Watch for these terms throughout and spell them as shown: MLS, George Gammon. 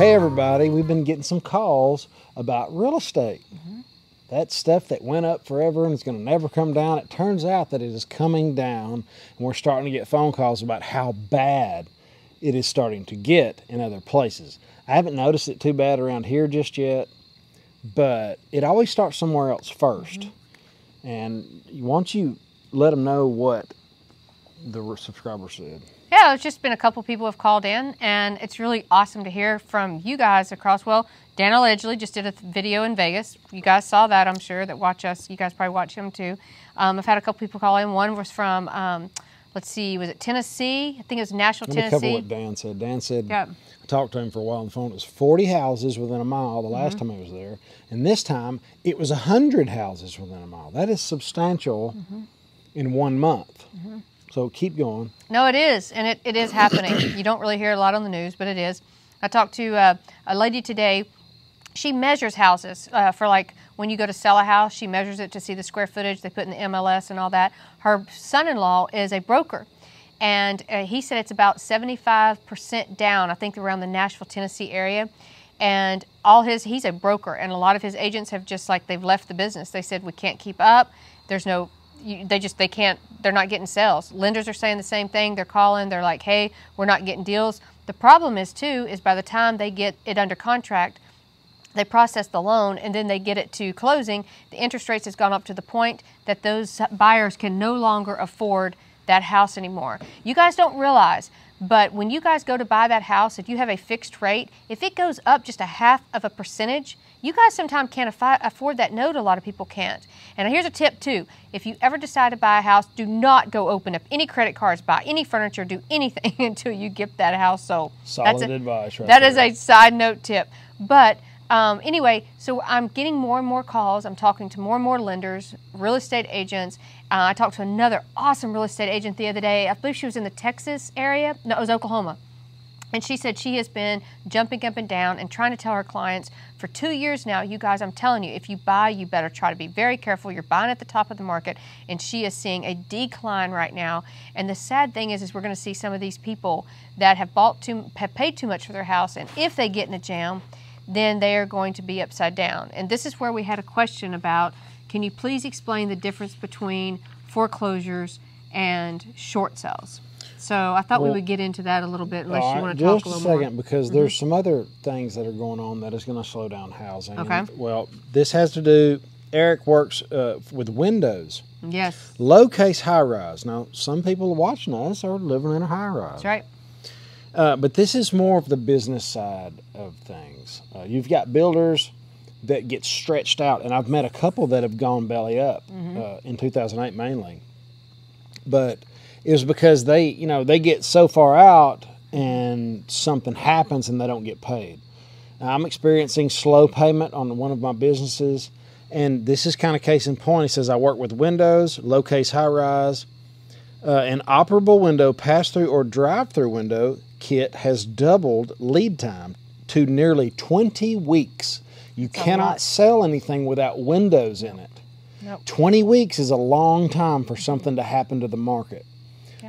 Hey everybody, we've been getting some calls about real estate. Mm-hmm. That stuff that went up forever and is going to never come down. It turns out that it is coming down, and we're starting to get phone calls about how bad it is starting to get in other places. I haven't noticed it too bad around here just yet, but it always starts somewhere else first. Mm-hmm. And once you let them know what the subscriber said. Yeah, it's just been a couple people have called in, and it's really awesome to hear from you guys across. Well, Dan allegedly just did a video in Vegas. You guys saw that, I'm sure, that watch us. You guys probably watch him too. I've had a couple people call in. One was from, let's see, was it Tennessee? I think it was Nashville, Tennessee. Let me cover what Dan said. Dan said, yep. I talked to him for a while on the phone. It was 40 houses within a mile the last time I was there, and this time it was 100 houses within a mile. That is substantial in 1 month. So keep going. No, it is, and it is happening. You don't really hear a lot on the news, but it is. I talked to a lady today. She measures houses for, like, when you go to sell a house, she measures it to see the square footage they put in the MLS and all that. Her son-in-law is a broker, and he said it's about 75% down, I think, around the Nashville, Tennessee area. And all his, he's a broker, and a lot of his agents have just, like, they've left the business. They said, we can't keep up. There's no... they can't, they're not getting sales. Lenders are saying the same thing. They're calling, they're like, hey, we're not getting deals. The problem is too, is by the time they get it under contract, they process the loan and then they get it to closing, the interest rates has gone up to the point that those buyers can no longer afford that house anymore. You guys don't realize, but when you guys go to buy that house, if you have a fixed rate, if it goes up just 0.5%, you guys sometimes can't afford that note. A lot of people can't. And here's a tip too. If you ever decide to buy a house, do not go open up any credit cards, buy any furniture, do anything until you get that house sold. Solid advice right there. That is a side note tip. But anyway, so I'm getting more and more calls. I'm talking to more and more lenders, real estate agents. I talked to another awesome real estate agent the other day. I believe she was in the Texas area. No, it was Oklahoma. And she said she has been jumping up and down and trying to tell her clients for 2 years now, you guys, I'm telling you, if you buy, you better try to be very careful. You're buying at the top of the market, and she is seeing a decline right now. And the sad thing is we're going to see some of these people that have have paid too much for their house, and if they get in a jam, then they are going to be upside down. And this is where we had a question about, can you please explain the difference between foreclosures and short sales? So I thought we would get into that a little bit, unless you want to talk a little more. Just a second, because there's some other things that are going on that is going to slow down housing. Okay. And, well, this has to do, Eric works with windows. Yes. Low case high rise. Now, some people watching us are living in a high rise. That's right. But this is more of the business side of things. You've got builders that get stretched out, and I've met a couple that have gone belly up in 2008 mainly. But... it was because they, you know, they get so far out and something happens and they don't get paid. Now, I'm experiencing slow payment on one of my businesses, and this is kind of case in point. He says, I work with windows, low case high rise, an operable window, pass-through or drive-through window kit has doubled lead time to nearly 20 weeks. You cannot sell anything without windows in it. Nope. 20 weeks is a long time for something to happen to the market.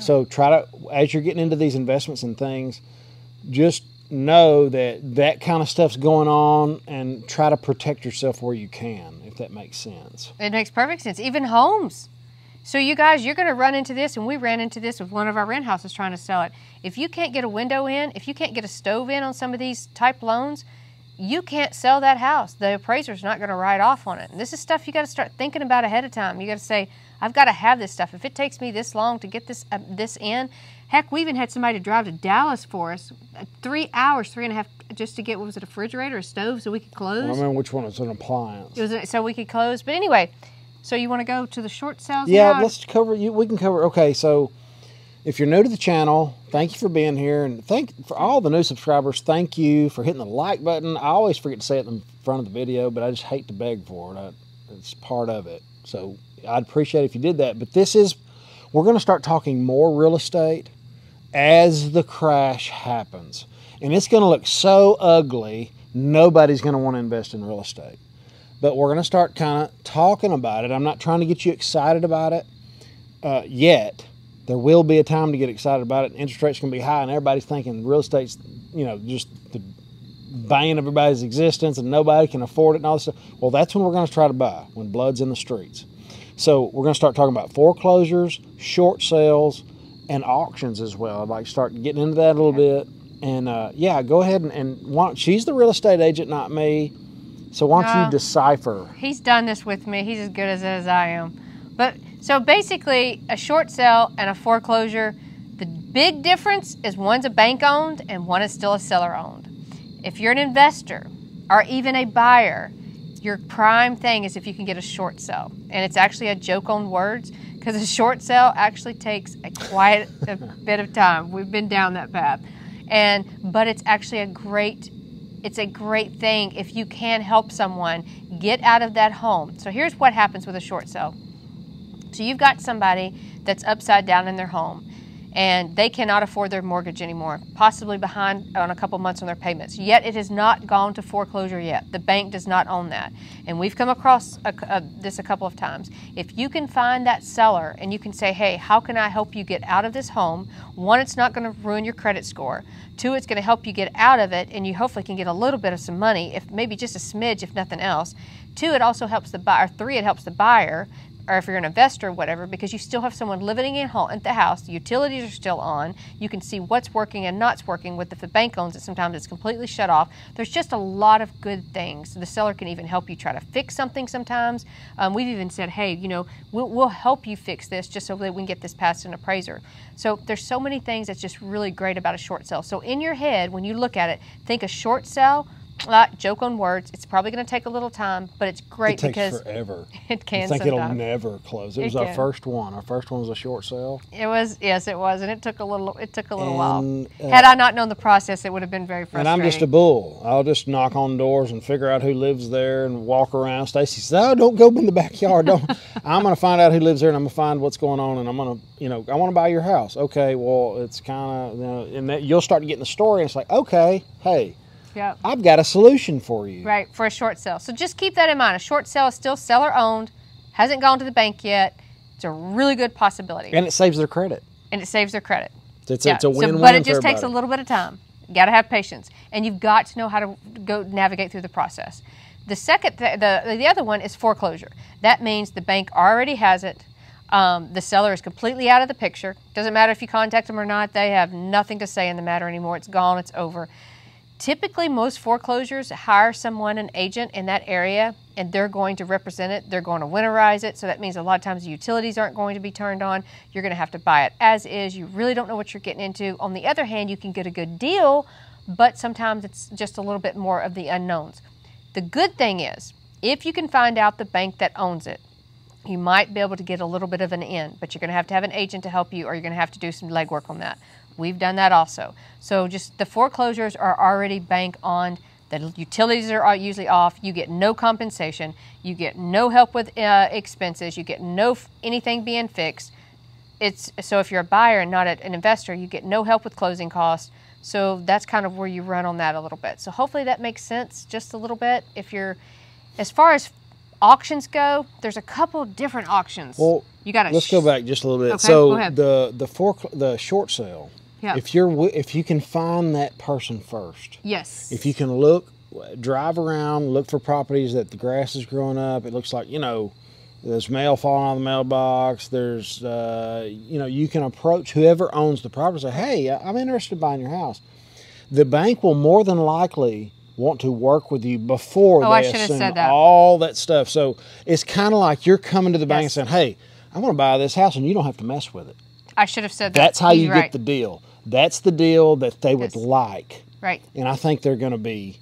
So try to, as you're getting into these investments and things, just know that that kind of stuff's going on, and try to protect yourself where you can, if that makes sense. It makes perfect sense. Even homes. So you guys, you're going to run into this, and we ran into this with one of our rent houses trying to sell it. If you can't get a window in, if you can't get a stove in on some of these type loans, you can't sell that house. The appraiser's not going to write off on it. And this is stuff you got to start thinking about ahead of time. You got to say, I've got to have this stuff. If it takes me this long to get this this in, heck, we even had somebody drive to Dallas for us, 3 hours, 3.5, just to get, what was it, a refrigerator, a stove, so we could close? I don't remember which one. It was an appliance. It was, so we could close. But anyway, so you want to go to the short sales? Yeah, now? Let's cover, we can cover, okay, so if you're new to the channel, thank you for being here, and for all the new subscribers, thank you for hitting the like button. I always forget to say it in front of the video, but I just hate to beg for it. It's part of it, so... I'd appreciate it if you did that. But this is, we're going to start talking more real estate as the crash happens. And it's going to look so ugly, nobody's going to want to invest in real estate. But we're going to start kind of talking about it. I'm not trying to get you excited about it yet. There will be a time to get excited about it. Interest rates can be high, and everybody's thinking real estate's, you know, just the ban everybody's existence and nobody can afford it and all this stuff. Well, that's when we're going to try to buy, when blood's in the streets. So we're going to start talking about foreclosures, short sales, and auctions as well. I'd like to start getting into that a little bit. And yeah, go ahead and why don't, she's the real estate agent, not me. So why don't you decipher? He's done this with me. He's as good as I am. But so basically, a short sale and a foreclosure, the big difference is one's a bank owned and one is still a seller owned. If you're an investor or even a buyer, your prime thing is if you can get a short sale. And it's actually a joke on words because a short sale actually takes quite a bit of time. We've been down that path. But it's actually a great thing if you can help someone get out of that home. So here's what happens with a short sale. So you've got somebody that's upside down in their home and they cannot afford their mortgage anymore, possibly behind on a couple months on their payments. Yet it has not gone to foreclosure yet. The bank does not own that. And we've come across this a couple of times. If you can find that seller and you can say, hey, how can I help you get out of this home? One, it's not gonna ruin your credit score. Two, it's gonna help you get out of it and you hopefully can get a little bit of some money, if maybe just a smidge, if nothing else. Two, it also helps the buyer. Three, it helps the buyer, or if you're an investor or whatever, because you still have someone living in the house, the utilities are still on, you can see what's working and not's working. With if the bank owns it, sometimes it's completely shut off. There's just a lot of good things. The seller can even help you try to fix something sometimes. We've even said, hey, you know, we'll help you fix this just so that we can get this past an appraiser. So there's so many things that's just really great about a short sale. So in your head, when you look at it, think a short sale, joke on words. It's probably going to take a little time, but it's great because it takes forever. It can. I think it'll never close. It was our first one. Our first one was a short sale. It was, yes, it was, and it took a little. It took a little while. Had I not known the process, it would have been very frustrating. And I'm just a bull. I'll just knock on doors and figure out who lives there and walk around. Stacy says, "Oh, don't go in the backyard. Don't." I'm going to find out who lives there, and I'm going to find what's going on, and I'm going to, you know, I want to buy your house. Okay, well, it's kind of, you know, and that you'll start getting the story, and it's like, okay, hey. Yep. I've got a solution for you. Right, for a short sale. So just keep that in mind. A short sale is still seller owned, hasn't gone to the bank yet. It's a really good possibility. And it saves their credit. And it saves their credit. It's a win-win. So, but it just takes a little bit of time. You got to have patience. And you've got to know how to go navigate through the process. The second, the other one is foreclosure. That means the bank already has it. The seller is completely out of the picture. Doesn't matter if you contact them or not. They have nothing to say in the matter anymore. It's gone. It's over. Typically, most foreclosures hire someone, an agent in that area, and they're going to represent it. They're going to winterize it. So that means a lot of times the utilities aren't going to be turned on. You're going to have to buy it as is. You really don't know what you're getting into. On the other hand, you can get a good deal, but sometimes it's just a little bit more of the unknowns. The good thing is, if you can find out the bank that owns it, you might be able to get a little bit of an in, but you're going to have an agent to help you, or you're going to have to do some legwork on that. We've done that also. So just the foreclosures are already bank-owned. The utilities are usually off. You get no compensation. You get no help with expenses. You get no anything being fixed. So if you're a buyer and not an investor, you get no help with closing costs. So that's kind of where you run on that a little bit. So hopefully that makes sense just a little bit. If you're, as far as auctions go, there's a couple different auctions. Well, you got to. Let's go back just a little bit. Okay, so the short sale. Yep. If you can find that person first. Yes. If you can drive around, look for properties that the grass is growing up. It looks like, you know, there's mail falling out of the mailbox. There's, you know, you can approach whoever owns the property and say, hey, I'm interested in buying your house. The bank will more than likely want to work with you before they assume that. All that stuff. So it's kind of like you're coming to the bank and saying, hey, I want to buy this house and you don't have to mess with it. I should have said that. That's how you get the deal. That's the deal that they would like. Right. And I think they're going to be,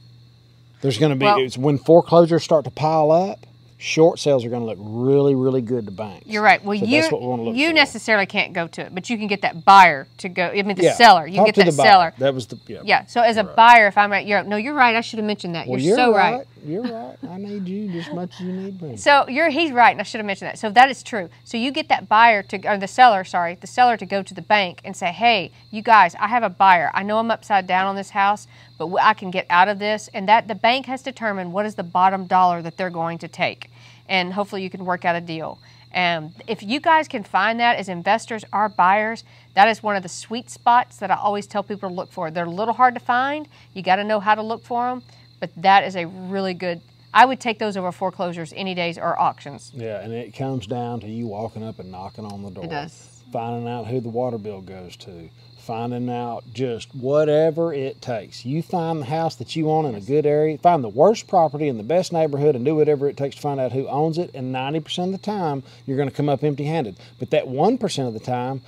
it's when foreclosures start to pile up, short sales are going to look really, really good to banks. You're right. Well, so that's what we want to look for. Necessarily can't go to it, but you can get that buyer to go, I mean, the seller. You can get that seller. That was the, so as a buyer, if I'm right, you're right. I should have mentioned that. Well, you're so right. You're right. I need you just as much as you need me. So he's right, and I should have mentioned that. So that is true. So you get that buyer to, or the seller to go to the bank and say, hey, you guys, I have a buyer. I know I'm upside down on this house, but I can get out of this. And that the bank has determined what is the bottom dollar that they're going to take. And hopefully you can work out a deal. If you guys can find that as investors or buyers, that is one of the sweet spots that I always tell people to look for. They're a little hard to find. You got to know how to look for them, but that is a really good. I would take those over foreclosures any days or auctions. Yeah, and it comes down to you walking up and knocking on the door. It does. Finding out who the water bill goes to. Finding out just whatever it takes. You find the house that you want in a good area, find the worst property in the best neighborhood, and do whatever it takes to find out who owns it. And 90% of the time, you're going to come up empty-handed. But that 1% of the time,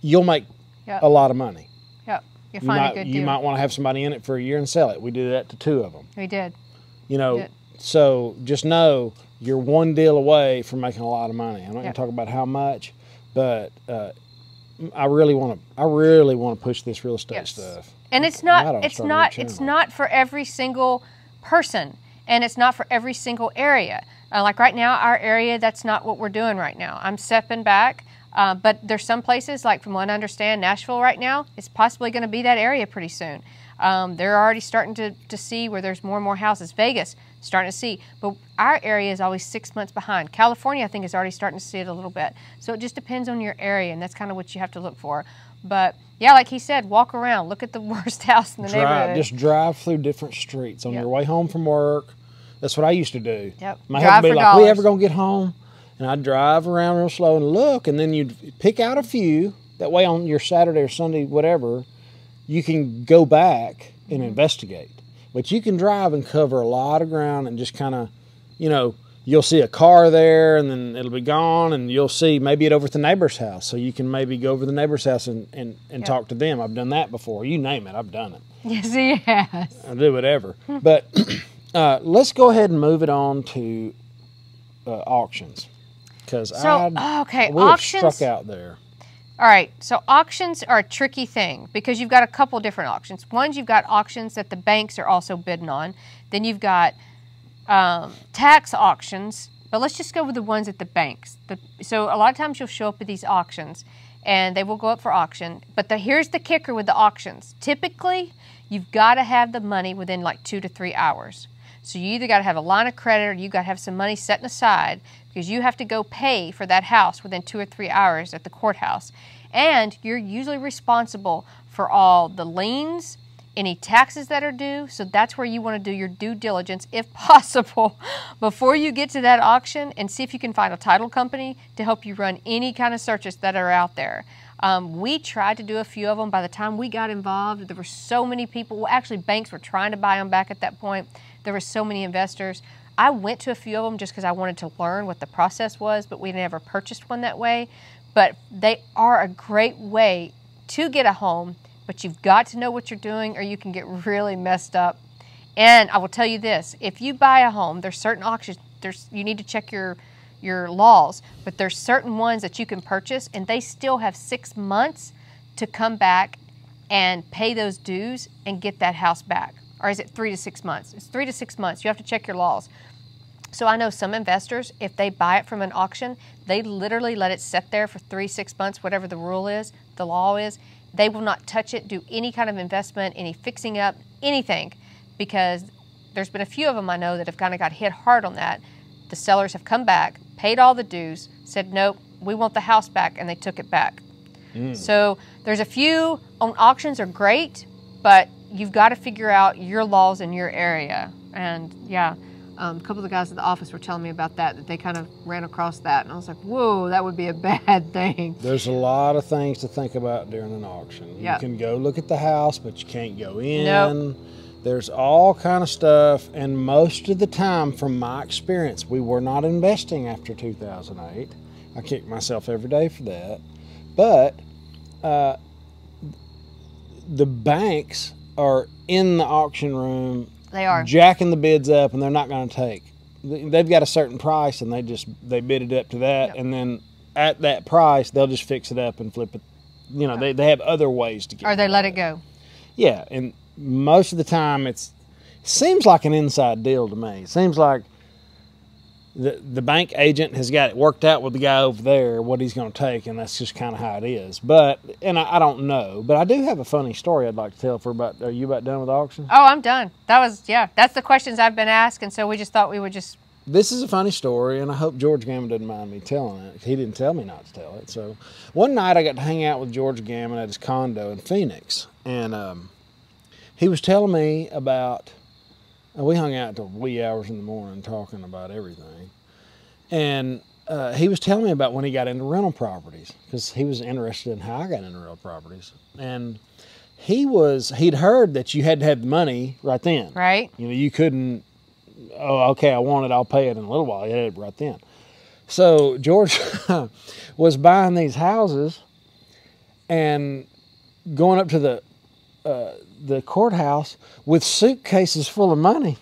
you'll make a lot of money. Yep, you'll find a good deal. You might want to have somebody in it for a year and sell it. We did that to two of them. We did. You know, so just know you're one deal away from making a lot of money. I'm not going to talk about how much, but I really want to push this real estate stuff. And it's not for every single person, and it's not for every single area. Like right now, our area, that's not what we're doing right now. I'm stepping back, but there's some places, like from what I understand, Nashville right now, it's possibly going to be that area pretty soon. They're already starting to see where there's more and more houses. Vegas, starting to see. But our area is always 6 months behind. California, I think, is already starting to see it a little bit. So it just depends on your area, and that's kind of what you have to look for. But, yeah, like he said, walk around. Look at the worst house in the neighborhood. Just drive through different streets on your way home from work. That's what I used to do. Yep. My husband would be like, we ever going to get home? And I'd drive around real slow and look, and then you'd pick out a few. That way on your Saturday or Sunday, whatever, you can go back and investigate. But you can drive and cover a lot of ground and just kind of, you know, you'll see a car there and then it'll be gone, and you'll see maybe it over at the neighbor's house. So you can maybe go over to the neighbor's house and talk to them. I've done that before. You name it, I've done it. Yes, he has. I do whatever. But let's go ahead and move it on to auctions. Because auctions struck out there. All right, so auctions are a tricky thing because you've got a couple different auctions. One, you've got auctions that the banks are also bidding on. Then you've got tax auctions, but let's just go with the ones at the banks. So a lot of times you'll show up at these auctions and they will go up for auction, but here's the kicker with the auctions. Typically, you've got to have the money within like 2 to 3 hours. So you either got to have a line of credit or you got to have some money set aside because you have to go pay for that house within 2 or 3 hours at the courthouse. And you're usually responsible for all the liens, any taxes that are due. So that's where you want to do your due diligence, if possible, before you get to that auction and see if you can find a title company to help you run any kind of searches that are out there. We tried to do a few of them. By the time we got involved, there were so many people. Well, actually, banks were trying to buy them back at that point. There were so many investors. I went to a few of them just because I wanted to learn what the process was, but we never purchased one that way. But they are a great way to get a home, but you've got to know what you're doing or you can get really messed up. And I will tell you this, if you buy a home, there's certain auctions, you need to check your laws, but there's certain ones that you can purchase and they still have 6 months to come back and pay those dues and get that house back. Or is it 3 to 6 months? It's 3 to 6 months. You have to check your laws. So I know some investors, if they buy it from an auction, they literally let it sit there for 3, 6 months, whatever the rule is, the law is. They will not touch it, do any kind of investment, any fixing up, anything, because there's been a few of them I know that have kind of got hit hard on that. The sellers have come back, paid all the dues, said, nope, we want the house back, and they took it back. Mm. So there's a few on auctions are great, but you've got to figure out your laws in your area. And yeah, a couple of the guys at the office were telling me about that they kind of ran across that. And I was like, whoa, that would be a bad thing. There's a lot of things to think about during an auction. You can go look at the house, but you can't go in. Nope. There's all kind of stuff. And most of the time, from my experience, we were not investing after 2008. I kick myself every day for that. But the banks are in the auction room. They are jacking the bids up, and they're not going to take. They've got a certain price, and they bid it up to that, and then at that price, they'll just fix it up and flip it. You know, they have other ways to get. Or they let it go. Yeah, and most of the time, it seems like an inside deal to me. It seems like the bank agent has got it worked out with the guy over there what he's going to take, and that's just kind of how it is. But I don't know, but I do have a funny story I'd like to tell. Are you about done with auction? Oh, I'm done. That's the questions I've been asked, and so we just thought we would just this is a funny story, and I hope George Gammon doesn't mind me telling it. He didn't tell me not to tell it. So one night I got to hang out with George Gammon at his condo in Phoenix, and he was telling me about, we hung out till wee hours in the morning talking about everything, and he was telling me about when he got into rental properties, because he was interested in how I got into rental properties. And he'd heard that you had to have the money right then. Right. You know, you couldn't, oh, okay, I want it, I'll pay it in a little while. You had it right then. So George was buying these houses and going up to the courthouse with suitcases full of money.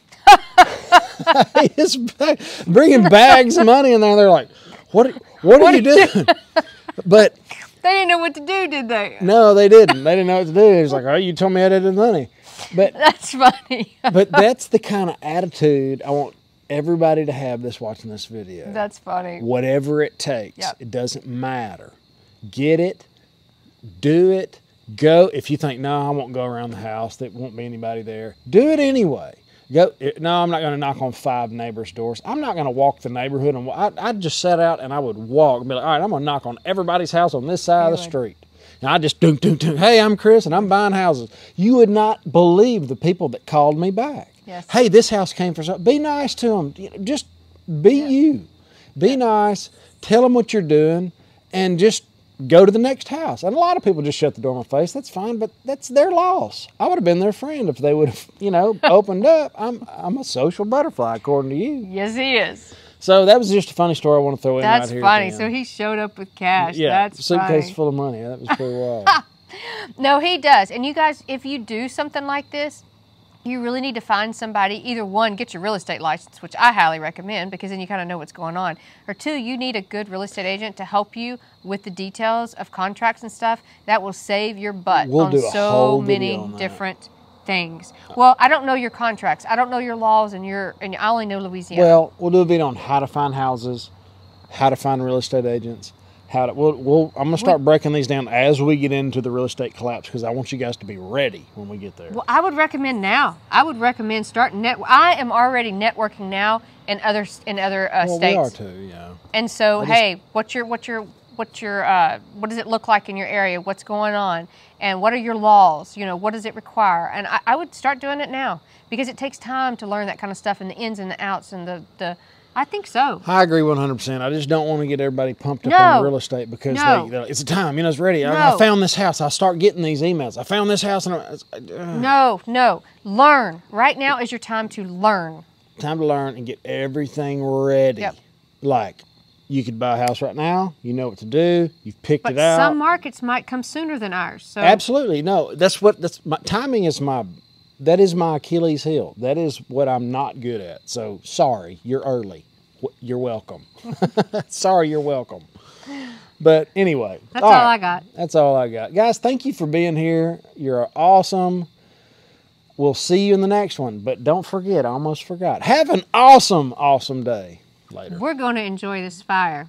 He's bringing bags of money in there. They're like, what are you doing? But they didn't know what to do, did they? No, they didn't. They didn't know what to do. He was like, oh, you told me I didn't have money. But that's funny. But that's the kind of attitude I want everybody to have that's watching this video. That's funny. Whatever it takes, yep. It doesn't matter. Get it, do it, go. If you think, no, I won't go around the house, there won't be anybody there, do it anyway. Go, no, I'm not going to knock on 5 neighbors' doors. I'm not going to walk the neighborhood. And I'd just set out and I would walk and be like, all right, I'm going to knock on everybody's house on this side of the street. And I just dunk, dunk, dunk. Hey, I'm Chris and I'm buying houses. You would not believe the people that called me back. Yes. Hey, this house came for something. Be nice to them. Just be you. Be nice. Tell them what you're doing and just go to the next house. And a lot of people just shut the door in my face. That's fine, but that's their loss. I would have been their friend if they would have, you know, opened up. I'm a social butterfly, according to you. Yes, he is. So that was just a funny story I want to throw in right here. That's funny. So he showed up with cash. Yeah, that's suitcase full of money. That was pretty wild. No, he does. And you guys, if you do something like this, you really need to find somebody. Either one, get your real estate license, which I highly recommend, because then you kind of know what's going on. Or two, you need a good real estate agent to help you with the details of contracts and stuff. That will save your butt on so many different things. Well, I don't know your contracts. I don't know your laws, and I only know Louisiana. Well, we'll do a video on how to find houses, how to find real estate agents. I'm going to start breaking these down as we get into the real estate collapse, because I want you guys to be ready when we get there. Well, I would recommend now. I would recommend starting. I am already networking now in other states. We are too, yeah. And so, hey, what does it look like in your area? What's going on? And what are your laws? You know, what does it require? And I would start doing it now, because it takes time to learn that kind of stuff, and the ins and the outs and the I think so. I agree 100%. I just don't want to get everybody pumped up on real estate, because they're like, it's a time, you know, it's ready. I found this house. I start getting these emails. I found this house. And No. Learn. Right now is your time to learn. Time to learn and get everything ready. Yep. Like, you could buy a house right now. You know what to do. You've picked it out. But some markets might come sooner than ours. So. Absolutely. No, timing is my... That is my Achilles heel. That is what I'm not good at. So sorry, you're early. You're welcome. Sorry, you're welcome. But anyway. That's all I got. That's all I got. Guys, thank you for being here. You're awesome. We'll see you in the next one. But don't forget, I almost forgot. Have an awesome, awesome day. Later. We're going to enjoy this fire.